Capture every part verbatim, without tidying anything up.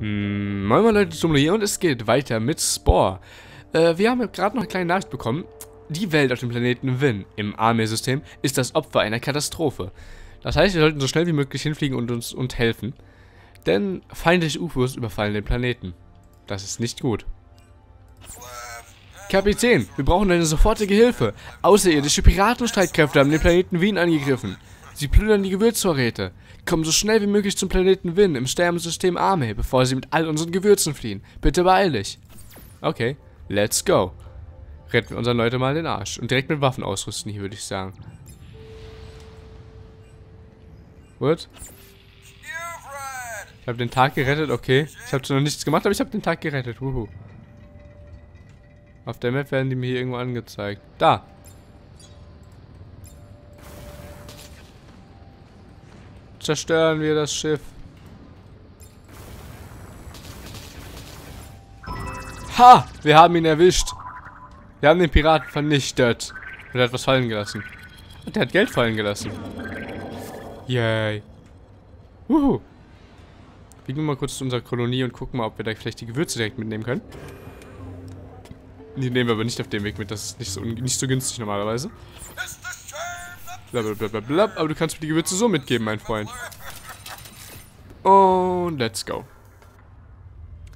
Moin moin Leute, Tumlu hier und es geht weiter mit Spore. Äh, wir haben gerade noch eine kleine Nachricht bekommen. Die Welt auf dem Planeten Wien im Armee-System ist das Opfer einer Katastrophe. Das heißt, wir sollten so schnell wie möglich hinfliegen und uns und helfen. Denn feindliche U F Os überfallen den Planeten. Das ist nicht gut. Kapitän, wir brauchen eine sofortige Hilfe. Außerirdische Piratenstreitkräfte haben den Planeten Wien angegriffen. Sie plündern die Gewürzvorräte. Kommen so schnell wie möglich zum Planeten Wien im Sternensystem Armee, bevor sie mit all unseren Gewürzen fliehen. Bitte beeil dich. Okay, let's go. Retten wir unseren Leute mal den Arsch. Und direkt mit Waffen ausrüsten hier, würde ich sagen. What? Ich habe den Tag gerettet, okay. Ich habe zwar noch nichts gemacht, aber ich habe den Tag gerettet. Wuhu. Auf der Map werden die mir hier irgendwo angezeigt. Da! Zerstören wir das Schiff. Ha! Wir haben ihn erwischt. Wir haben den Piraten vernichtet. Und er hat was fallen gelassen. Und er hat Geld fallen gelassen. Yay. Wuhu. Wir gehen mal kurz zu unserer Kolonie und gucken mal, ob wir da vielleicht die Gewürze direkt mitnehmen können. Die nehmen wir aber nicht auf dem Weg mit. Das ist nicht so, nicht so günstig normalerweise. Blablabla, aber du kannst mir die Gewürze so mitgeben, mein Freund. Und let's go.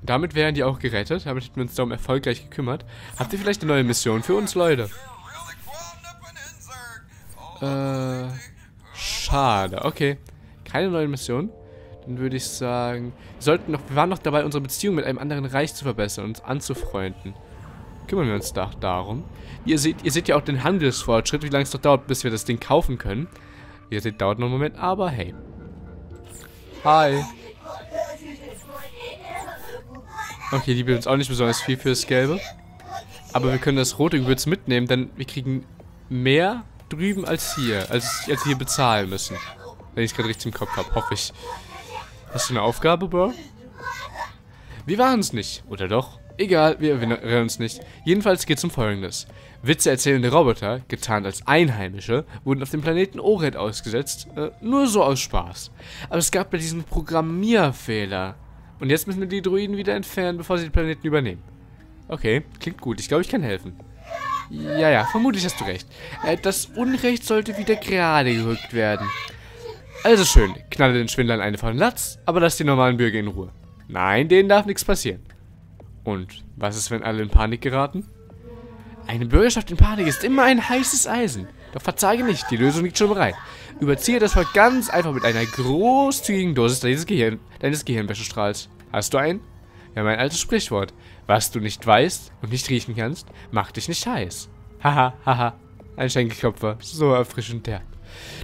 Damit wären die auch gerettet. Damit hätten wir uns darum erfolgreich gekümmert. Habt ihr vielleicht eine neue Mission für uns, Leute? Äh, schade. Okay. Keine neue Mission. Dann würde ich sagen, wir sollten noch, wir waren noch dabei, unsere Beziehung mit einem anderen Reich zu verbessern, uns anzufreunden. Kümmern wir uns da darum. Ihr seht, ihr seht ja auch den Handelsfortschritt, wie lange es doch dauert, bis wir das Ding kaufen können. Ihr seht, dauert noch einen Moment, aber hey. Hi. Okay, die bietet uns auch nicht besonders viel fürs Gelbe. Aber wir können das rote Gewürz mitnehmen, denn wir kriegen mehr drüben als hier, als, als wir hier bezahlen müssen. Wenn ich es gerade richtig im Kopf habe, hoffe ich. Hast du eine Aufgabe, Bro? Wir waren es nicht, oder doch? Egal, wir erinnern uns nicht. Jedenfalls geht es um Folgendes. Witze erzählende Roboter, getarnt als Einheimische, wurden auf dem Planeten Ored ausgesetzt. Äh, nur so aus Spaß. Aber es gab bei diesem Programmierfehler. Und jetzt müssen wir die Droiden wieder entfernen, bevor sie den Planeten übernehmen. Okay, klingt gut. Ich glaube, ich kann helfen. Ja, ja, vermutlich hast du recht. Äh, das Unrecht sollte wieder gerade gerückt werden. Also schön, knalle den Schwindlern eine von Latz, aber lass die normalen Bürger in Ruhe. Nein, denen darf nichts passieren. Und was ist, wenn alle in Panik geraten? Eine Bürgerschaft in Panik ist immer ein heißes Eisen. Doch verzage nicht, die Lösung liegt schon bereit. Überziehe das Volk ganz einfach mit einer großzügigen Dosis deines, Gehirn, deines Gehirnwäschestrahls. Hast du einen? Wir haben ein altes Sprichwort. Was du nicht weißt und nicht riechen kannst, macht dich nicht heiß. Haha, haha. Ein Schenkelklopfer. So erfrischend der.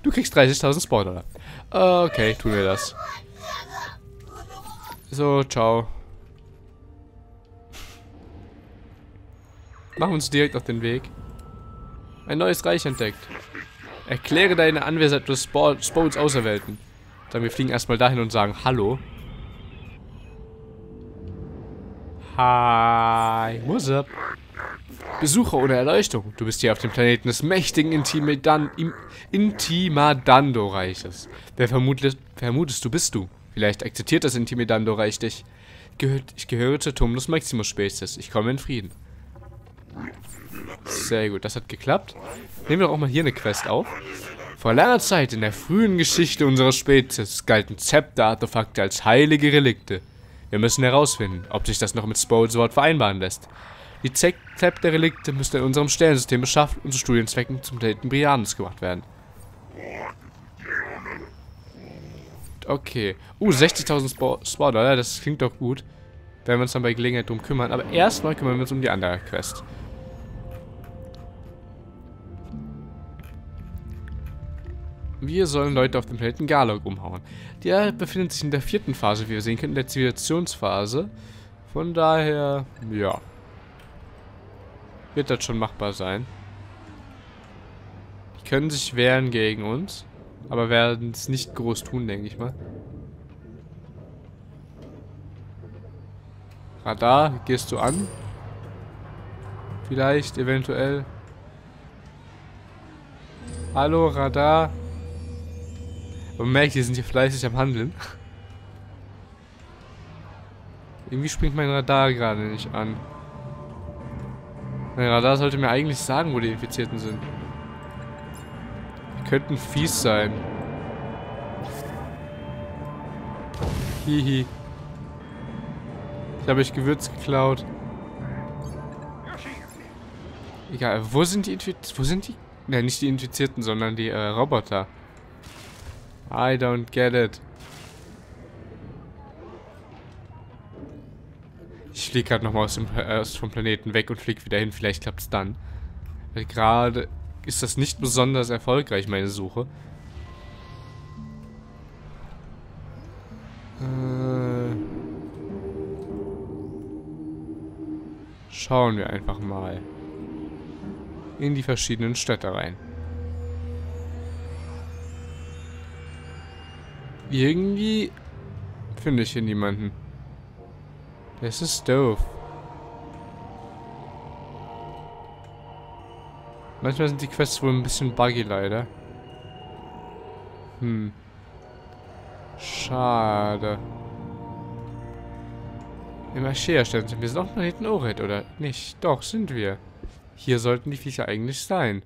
Du kriegst dreißigtausend Spore-Dollar. Okay, tun wir das. So, ciao. Machen wir uns direkt auf den Weg. Ein neues Reich entdeckt. Erkläre deine Anwesenheit durch Spoils Auserwählten. Dann wir fliegen erstmal dahin und sagen Hallo. Hi, what's up? Besucher ohne Erleuchtung. Du bist hier auf dem Planeten des mächtigen Intimidando-Reiches. Wer vermutest du bist du? Vielleicht akzeptiert das Intimidando-Reich dich. Ich gehöre zur Tum des Maximus Species. Ich komme in Frieden. Sehr gut, das hat geklappt. Nehmen wir doch auch mal hier eine Quest auf. Vor langer Zeit in der frühen Geschichte unserer Spezies galten Zepter-Artefakte als heilige Relikte. Wir müssen herausfinden, ob sich das noch mit Spoilsword vereinbaren lässt. Die Zepter-Relikte müssen in unserem Sternensystem beschafft und zu Studienzwecken zum Delten Brianus gemacht werden. Okay. Uh, sechzigtausend Spore-Dollar, das klingt doch gut. Werden wir uns dann bei Gelegenheit drum kümmern. Aber erstmal kümmern wir uns um die andere Quest. Wir sollen Leute auf dem Planeten Garlok umhauen. Der befindet sich in der vierten Phase, wie wir sehen können, in der Zivilisationsphase. Von daher, ja. Wird das schon machbar sein. Die können sich wehren gegen uns, aber werden es nicht groß tun, denke ich mal. Radar, gehst du an? Vielleicht, eventuell. Hallo, Radar. Man merkt, die sind hier fleißig am Handeln. Irgendwie springt mein Radar gerade nicht an. Mein Radar sollte mir eigentlich sagen, wo die Infizierten sind. Die könnten fies sein. Hihi. Ich habe euch Gewürz geklaut. Egal, wo sind die Infizierten? Wo sind die? Nein, nicht die Infizierten, sondern die äh, Roboter. I don't get it. Ich fliege gerade nochmal aus dem äh, vom Planeten weg und fliege wieder hin. Vielleicht klappt es dann. Gerade ist das nicht besonders erfolgreich, meine Suche. Äh Schauen wir einfach mal in die verschiedenen Städte rein. Irgendwie finde ich hier niemanden. Das ist doof. Manchmal sind die Quests wohl ein bisschen buggy, leider. Hm. Schade. Im Archea-Stern sind wir. Sind wir auf Planeten Ored, oder nicht? Doch, sind wir. Hier sollten die Viecher eigentlich sein.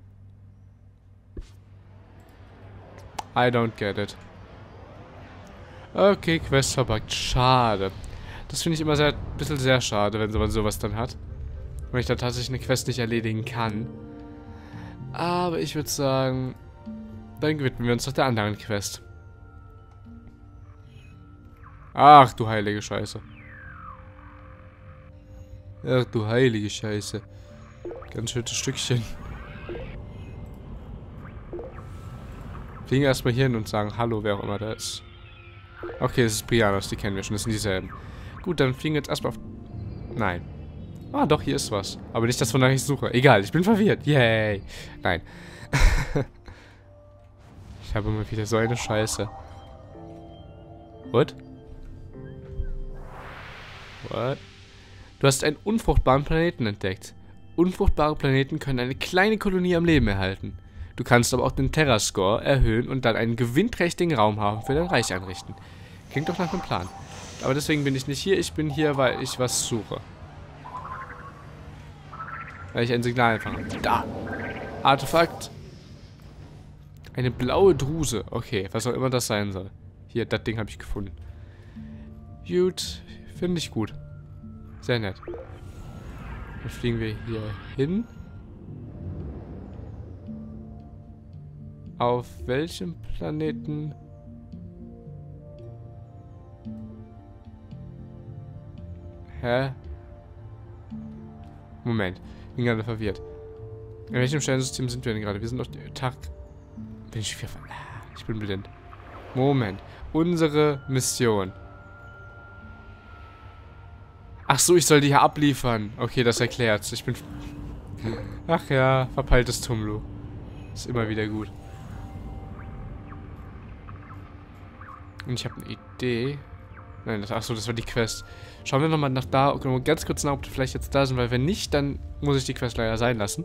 I don't get it. Okay, Quest verbuggt. Schade. Das finde ich immer ein bisschen sehr schade, wenn man sowas dann hat. Wenn ich dann tatsächlich eine Quest nicht erledigen kann. Aber ich würde sagen, dann widmen wir uns doch der anderen Quest. Ach du heilige Scheiße. Ach du heilige Scheiße. Ganz schönes Stückchen. Fliegen erstmal hier hin und sagen Hallo, wer auch immer da ist. Okay, das ist Brianus, die kennen wir schon, das sind dieselben. Gut, dann fliegen wir jetzt erstmal auf... Nein. Ah, doch, hier ist was. Aber nicht das, wonach ich suche. Egal, ich bin verwirrt. Yay. Nein. Ich habe immer wieder so eine Scheiße. What? What? Du hast einen unfruchtbaren Planeten entdeckt. Unfruchtbare Planeten können eine kleine Kolonie am Leben erhalten. Du kannst aber auch den Terra-Score erhöhen und dann einen gewinnträchtigen Raumhafen für dein Reich einrichten. Klingt doch nach einem Plan. Aber deswegen bin ich nicht hier. Ich bin hier, weil ich was suche. Weil ich ein Signal empfange. Da! Artefakt! Eine blaue Druse. Okay, was auch immer das sein soll. Hier, das Ding habe ich gefunden. Gut. Finde ich gut. Sehr nett. Dann fliegen wir hier hin. Auf welchem Planeten? Hä? Moment, bin gerade verwirrt. In welchem Sternensystem sind wir denn gerade? Wir sind auf dem Tag. Bin ich wieder verwirrt? Ich bin blind. Moment, unsere Mission. Ach so, ich soll die hier abliefern. Okay, das erklärt's. Ich bin... Ach ja, verpeiltes Tumlu. Ist immer wieder gut. Und ich habe eine Idee. Nein, das, ach so, das war die Quest. Schauen wir nochmal nach da. Okay, ganz kurz nach, ob die vielleicht jetzt da sind, weil wenn nicht, dann muss ich die Quest leider sein lassen.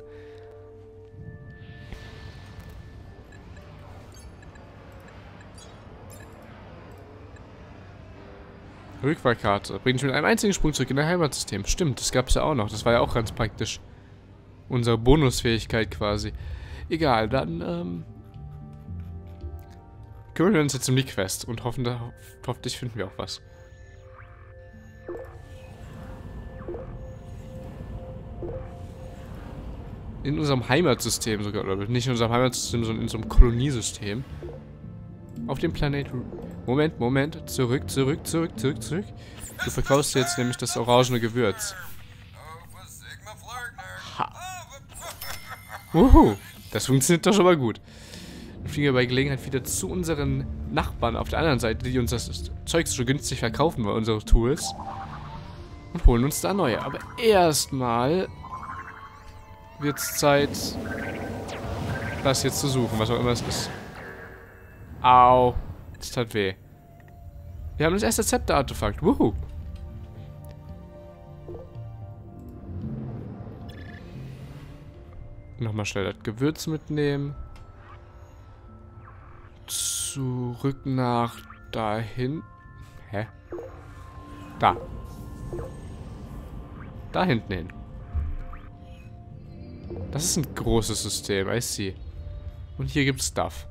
Rückfallkarte. Bringt mich mit einem einzigen Sprung zurück in dein Heimatsystem. Stimmt, das gab's ja auch noch. Das war ja auch ganz praktisch. Unsere Bonusfähigkeit quasi. Egal, dann, ähm... kümmern wir uns jetzt um die Quest und hoffen, da, hoffentlich finden wir auch was. In unserem Heimatsystem sogar, oder nicht in unserem Heimatsystem, sondern in unserem Koloniesystem. Auf dem Planeten... Moment, Moment, zurück, zurück, zurück, zurück, zurück. Du verkaufst jetzt nämlich das orangene Gewürz. Ha. Wuhu, das funktioniert doch schon mal gut. Dann fliegen wir bei Gelegenheit wieder zu unseren Nachbarn auf der anderen Seite, die uns das Zeug so günstig verkaufen, weil unsere Tools. Und holen uns da neue. Aber erstmal wird's Zeit, das jetzt zu suchen, was auch immer es ist. Au. Das tat weh. Wir haben das erste Zepter-Artefakt. Wuhu. Nochmal schnell das Gewürz mitnehmen. Zurück nach dahin. Hä? Da. Da hinten hin. Das ist ein großes System, I see. Und hier gibt's Stuff.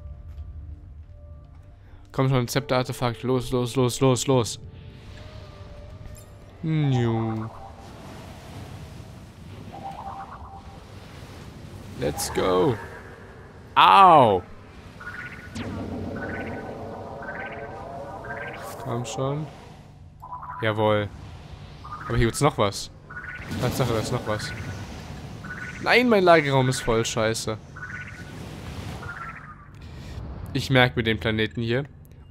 Komm schon, Zepter-Artefakt. Los, los, los, los, los. New. Let's go. Au! Komm schon. Jawohl. Aber hier gibt's noch was. Tatsache, da ist noch was. Nein, mein Lagerraum ist voll Scheiße. Ich merke mir den Planeten hier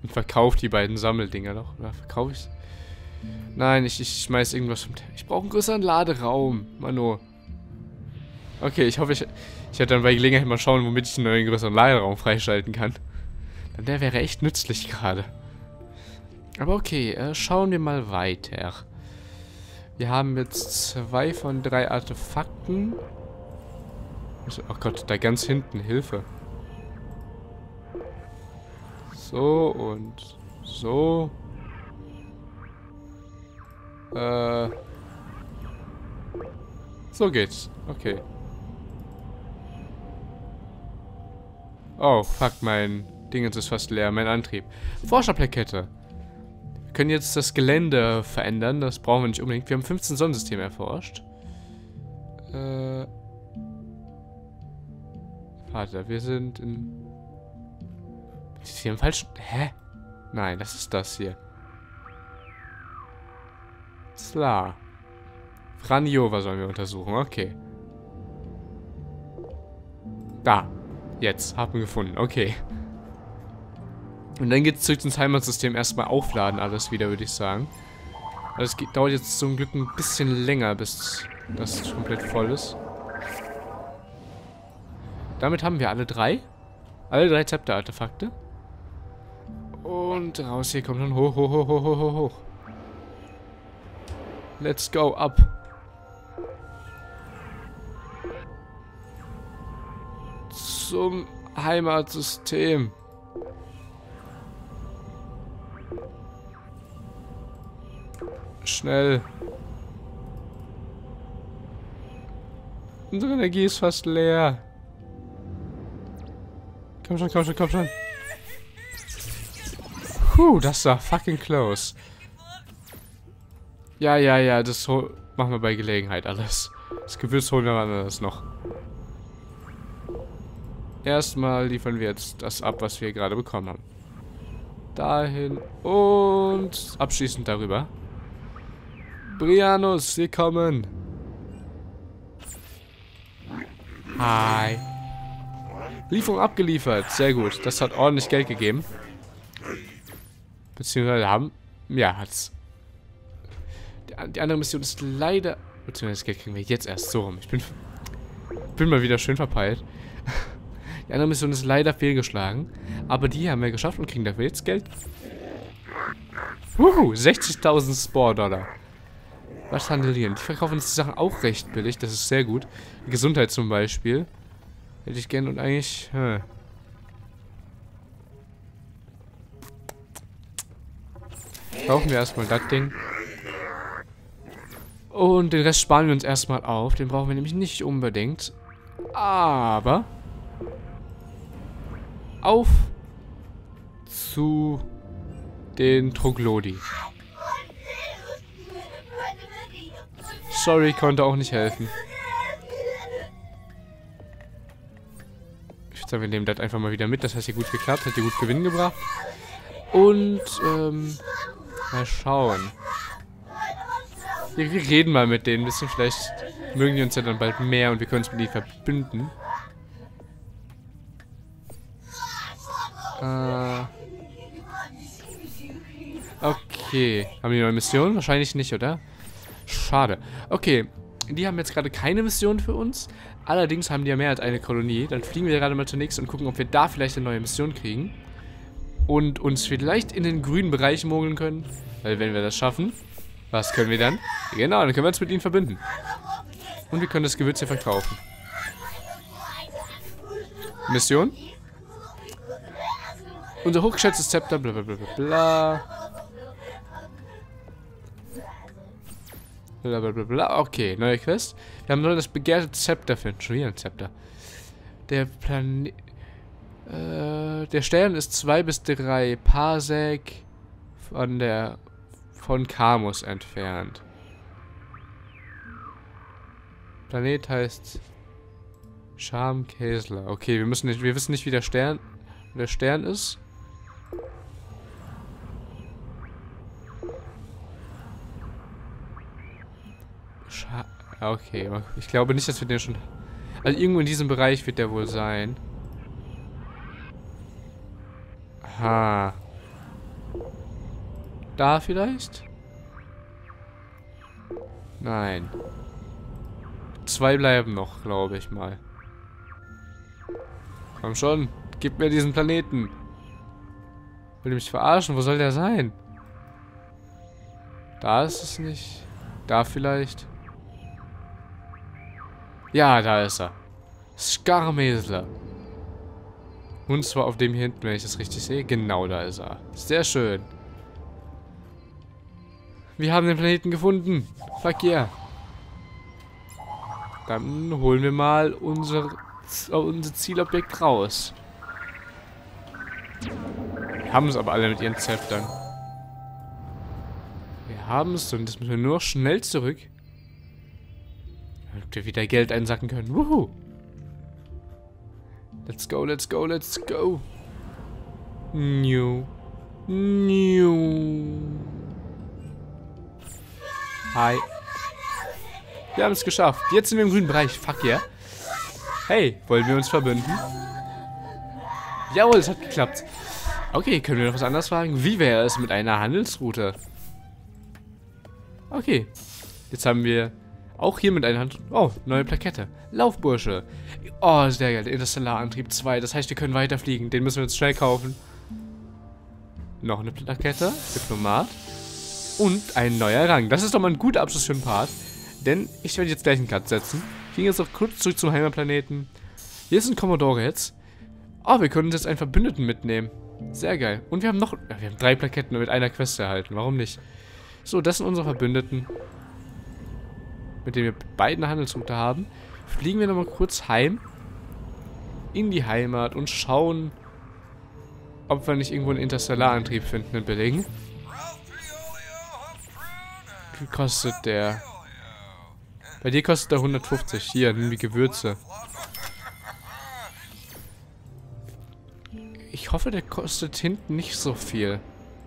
und verkaufe die beiden Sammeldinger noch. Oder verkaufe ich? Nein, ich, ich schmeiß irgendwas vom Teppich. Ich brauche einen größeren Laderaum, Mano. Okay, ich hoffe, ich, ich werde dann bei Gelegenheit mal schauen, womit ich einen neuen größeren Laderaum freischalten kann. Denn der wäre echt nützlich gerade. Aber okay, äh, schauen wir mal weiter. Wir haben jetzt zwei von drei Artefakten. Oh Gott, da ganz hinten, Hilfe. So und so. Äh. So geht's. Okay. Oh, fuck, mein Dingens ist fast leer. Mein Antrieb. Forscherplakette. Wir können jetzt das Gelände verändern. Das brauchen wir nicht unbedingt. Wir haben fünfzehn Sonnensysteme erforscht. Äh. Warte, wir sind in... Ist das hier im falschen... Hä? Nein, das ist das hier. Slar. Franjova sollen wir untersuchen, okay. Da. Jetzt. Haben wir gefunden, okay. Und dann geht's zurück ins Heimatsystem. Erstmal aufladen alles wieder, würde ich sagen. Aber das geht, dauert jetzt zum Glück ein bisschen länger, bis das komplett voll ist. Damit haben wir alle drei. Alle drei Zepter-Artefakte. Und raus, hier kommt dann hoch, hoch, hoch, hoch, hoch, hoch. Let's go, up. Zum Heimatsystem. Schnell. Unsere Energie ist fast leer. Komm schon, komm schon, komm schon. Puh, das war fucking close. Ja, ja, ja, das machen wir bei Gelegenheit alles. Das Gewürz holen wir anders noch. Erstmal liefern wir jetzt das ab, was wir gerade bekommen haben. Dahin und abschließend darüber. Brianus, wir kommen. Hi. Lieferung abgeliefert. Sehr gut. Das hat ordentlich Geld gegeben. Beziehungsweise haben... Ja, hat's. Die andere Mission ist leider... Beziehungsweise das Geld kriegen wir jetzt erst so rum. Ich bin... Bin mal wieder schön verpeilt. Die andere Mission ist leider fehlgeschlagen. Aber die haben wir geschafft und kriegen dafür jetzt Geld. Wuhu! sechzigtausend Spore-Dollar. Was handeln die? Die verkaufen uns die Sachen auch recht billig. Das ist sehr gut. Die Gesundheit zum Beispiel. Hätte ich gern und eigentlich... Hm. Kaufen wir erstmal das Ding. Und den Rest sparen wir uns erstmal auf. Den brauchen wir nämlich nicht unbedingt. Aber... Auf zu den Troglodi. Sorry, konnte auch nicht helfen. Wir nehmen das einfach mal wieder mit. Das hat hier gut geklappt. Hat hier gut Gewinn gebracht. Und, ähm, mal schauen. Wir, wir reden mal mit denen ein bisschen. Vielleicht mögen die uns ja dann bald mehr und wir können uns mit denen verbünden. Äh. Okay. Haben die neue Mission? Wahrscheinlich nicht, oder? Schade. Okay. Die haben jetzt gerade keine Mission für uns. Allerdings haben die ja mehr als eine Kolonie. Dann fliegen wir gerade mal zur nächsten und gucken, ob wir da vielleicht eine neue Mission kriegen. Und uns vielleicht in den grünen Bereich mogeln können. Weil wenn wir das schaffen, was können wir dann? Genau, dann können wir uns mit ihnen verbünden. Und wir können das Gewürz hier verkaufen. Mission? Unser hochgeschätztes Zepter, blablabla. Bla bla bla. Blablabla. Okay, neue Quest. Wir haben nur das begehrte Zepter finden. Schon wieder ein Zepter. Der Planet. Äh, der Stern ist zwei bis drei Parsec von der. Von Kamus entfernt. Planet heißt. Schamkessler. Okay, wir müssen nicht. Wir wissen nicht, wie der Stern. Der Stern ist. Okay, ich glaube nicht, dass wir den schon... Also irgendwo in diesem Bereich wird der wohl sein. Aha. Da vielleicht? Nein. Zwei bleiben noch, glaube ich mal. Komm schon, gib mir diesen Planeten. Will mich verarschen? Wo soll der sein? Da ist es nicht. Da vielleicht... Ja, da ist er. Skarmesler. Und zwar auf dem hier hinten, wenn ich das richtig sehe. Genau, da ist er. Sehr schön. Wir haben den Planeten gefunden. Verkehr. Dann holen wir mal unser, unser Zielobjekt raus. Wir haben es aber alle mit ihren Zeptern. Wir haben es und jetzt müssen wir nur schnell zurück. Damit wir wieder Geld einsacken können. Wuhu! Let's go, let's go, let's go! New. New. Hi. Wir haben es geschafft. Jetzt sind wir im grünen Bereich. Fuck yeah. Hey, wollen wir uns verbünden? Jawohl, es hat geklappt. Okay, können wir noch was anderes fragen? Wie wäre es mit einer Handelsroute? Okay. Jetzt haben wir... Auch hier mit einer Hand... Oh, neue Plakette. Laufbursche. Oh, sehr geil. Der Interstellarantrieb zwei. Das heißt, wir können weiterfliegen. Den müssen wir jetzt schnell kaufen. Noch eine Plakette. Diplomat. Und ein neuer Rang. Das ist doch mal ein guter Abschluss für den Part. Denn ich werde jetzt gleich einen Cut setzen. Ich ging jetzt noch kurz zurück zum Heimatplaneten. Hier ist ein Commodore jetzt. Oh, wir können uns jetzt einen Verbündeten mitnehmen. Sehr geil. Und wir haben noch... Ja, wir haben drei Plaketten mit einer Quest erhalten. Warum nicht? So, das sind unsere Verbündeten, mit dem wir beide eine Handelsroute haben. Fliegen wir nochmal kurz heim in die Heimat und schauen, ob wir nicht irgendwo einen Interstellarantrieb finden in Belegen. Wie kostet der? Bei dir kostet der hundertfünfzig. Hier, nimm die Gewürze. Ich hoffe, der kostet hinten nicht so viel.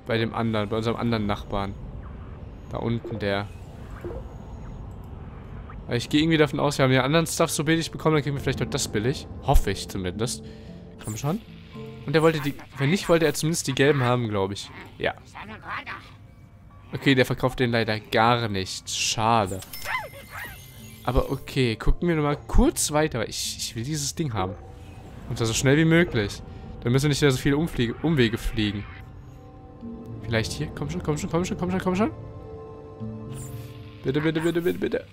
Bei dem anderen, bei unserem anderen Nachbarn. Da unten der. Ich gehe irgendwie davon aus, wir haben den anderen Stuff so billig bekommen, dann kriegen wir vielleicht auch das billig. Hoffe ich zumindest. Komm schon. Und er wollte die... Wenn nicht, wollte er zumindest die gelben haben, glaube ich. Ja. Okay, der verkauft den leider gar nicht. Schade. Aber okay, gucken wir nochmal kurz weiter. Ich, ich will dieses Ding haben. Und zwar so schnell wie möglich. Dann müssen wir nicht wieder so viele Umfliege, Umwege fliegen. Vielleicht hier. Komm schon, komm schon, komm schon, komm schon, komm schon. Bitte, bitte, bitte, bitte, bitte.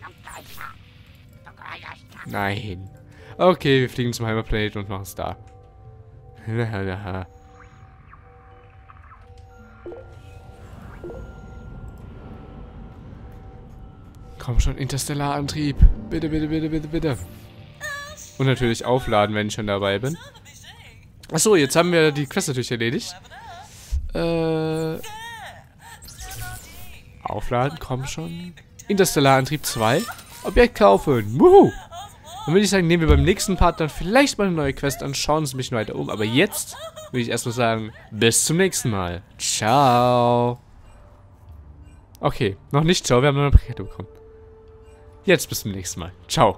Nein. Okay, wir fliegen zum Heimatplaneten und machen es da. Komm schon, Interstellarantrieb. Bitte, bitte, bitte, bitte, bitte. Und natürlich aufladen, wenn ich schon dabei bin. Achso, jetzt haben wir die Quest natürlich erledigt. Äh... Aufladen, komm schon. Interstellarantrieb zwei. Objekt kaufen. Wuhu! Dann würde ich sagen, nehmen wir beim nächsten Part dann vielleicht mal eine neue Quest an, schauen uns ein bisschen weiter um. Aber jetzt würde ich erstmal sagen, bis zum nächsten Mal. Ciao. Okay, noch nicht ciao, wir haben noch eine Plakette bekommen. Jetzt bis zum nächsten Mal. Ciao.